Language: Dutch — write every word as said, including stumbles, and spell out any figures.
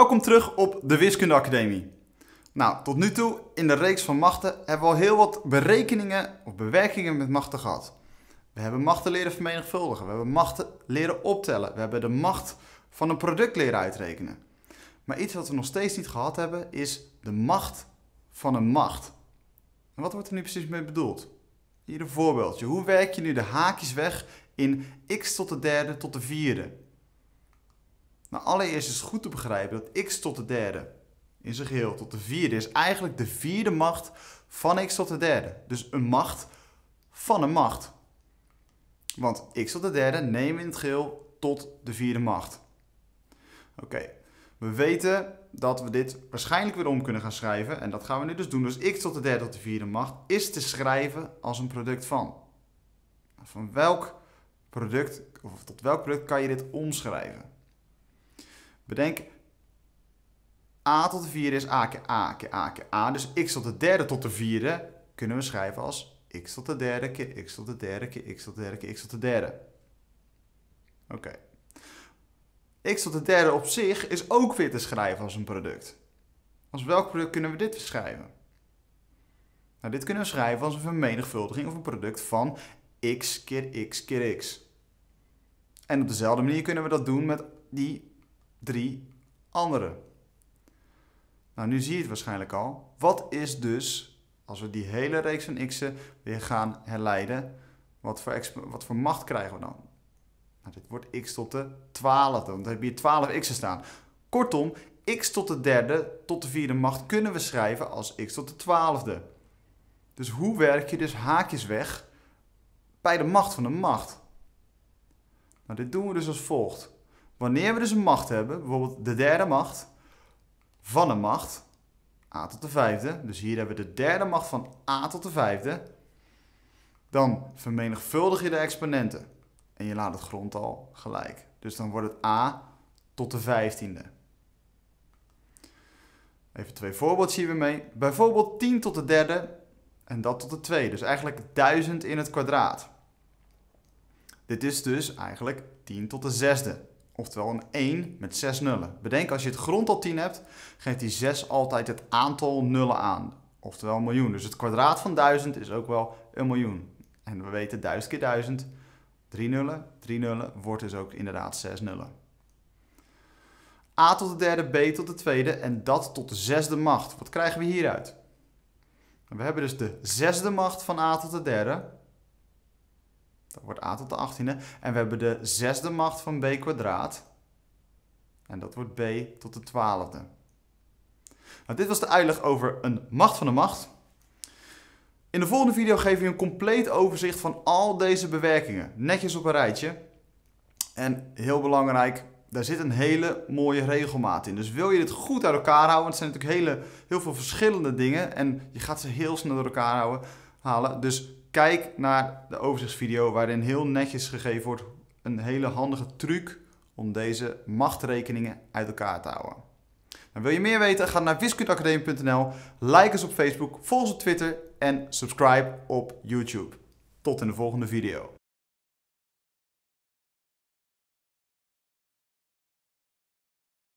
Welkom terug op de Wiskunde Academie. Nou, tot nu toe in de reeks van machten hebben we al heel wat berekeningen of bewerkingen met machten gehad. We hebben machten leren vermenigvuldigen, we hebben machten leren optellen, we hebben de macht van een product leren uitrekenen. Maar iets wat we nog steeds niet gehad hebben is de macht van een macht. En wat wordt er nu precies mee bedoeld? Hier een voorbeeldje. Hoe werk je nu de haakjes weg in x tot de derde tot de vierde? Nou, allereerst is het goed te begrijpen dat x tot de derde in zijn geheel tot de vierde is eigenlijk de vierde macht van x tot de derde. Dus een macht van een macht. Want x tot de derde nemen we in het geheel tot de vierde macht. Oké, okay. We weten dat we dit waarschijnlijk weer om kunnen gaan schrijven. En dat gaan we nu dus doen. Dus x tot de derde tot de vierde macht is te schrijven als een product van. Van welk product, of tot welk product kan je dit omschrijven? Bedenk, a tot de vierde is a keer a keer a keer a. Dus x tot de derde tot de vierde kunnen we schrijven als x tot de derde keer x tot de derde keer x tot de derde keer x tot de derde. Oké. Okay. X tot de derde op zich is ook weer te schrijven als een product. Als welk product kunnen we dit schrijven? Nou, dit kunnen we schrijven als een vermenigvuldiging of een product van x keer x keer x. En op dezelfde manier kunnen we dat doen met die drie andere. Nou, nu zie je het waarschijnlijk al. Wat is dus, als we die hele reeks van x'en weer gaan herleiden, wat voor, wat voor macht krijgen we dan? Nou, dit wordt x tot de twaalfde, want we hebben hier twaalf x'en staan. Kortom, x tot de derde tot de vierde macht kunnen we schrijven als x tot de twaalfde. Dus hoe werk je dus haakjes weg bij de macht van de macht? Nou, dit doen we dus als volgt. Wanneer we dus een macht hebben, bijvoorbeeld de derde macht van een macht, a tot de vijfde. Dus hier hebben we de derde macht van a tot de vijfde. Dan vermenigvuldig je de exponenten. En je laat het grondtal gelijk. Dus dan wordt het a tot de vijftiende. Even twee voorbeelden zien we mee. Bijvoorbeeld tien tot de derde en dat tot de tweede. Dus eigenlijk duizend in het kwadraat. Dit is dus eigenlijk tien tot de zesde. Oftewel een één met zes nullen. Bedenk, als je het grondtal tien hebt, geeft die zes altijd het aantal nullen aan. Oftewel een miljoen. Dus het kwadraat van duizend is ook wel een miljoen. En we weten duizend keer duizend. drie nullen, drie nullen, wordt dus ook inderdaad zes nullen. a tot de derde, b tot de tweede en dat tot de zesde macht. Wat krijgen we hieruit? We hebben dus de zesde macht van a tot de derde. Dat wordt a tot de achttiende. En we hebben de zesde macht van b kwadraat. En dat wordt b tot de twaalfde. Nou, dit was de uitleg over een macht van een macht. In de volgende video geef ik een compleet overzicht van al deze bewerkingen. Netjes op een rijtje. En heel belangrijk, daar zit een hele mooie regelmaat in. Dus wil je dit goed uit elkaar houden, want het zijn natuurlijk hele, heel veel verschillende dingen. En je gaat ze heel snel door elkaar houden, halen. Dus kijk naar de overzichtsvideo waarin heel netjes gegeven wordt een hele handige truc om deze machtrekeningen uit elkaar te houden. En wil je meer weten? Ga naar wiskunde academie punt n l, like ons op Facebook, volg ons op Twitter en subscribe op YouTube. Tot in de volgende video.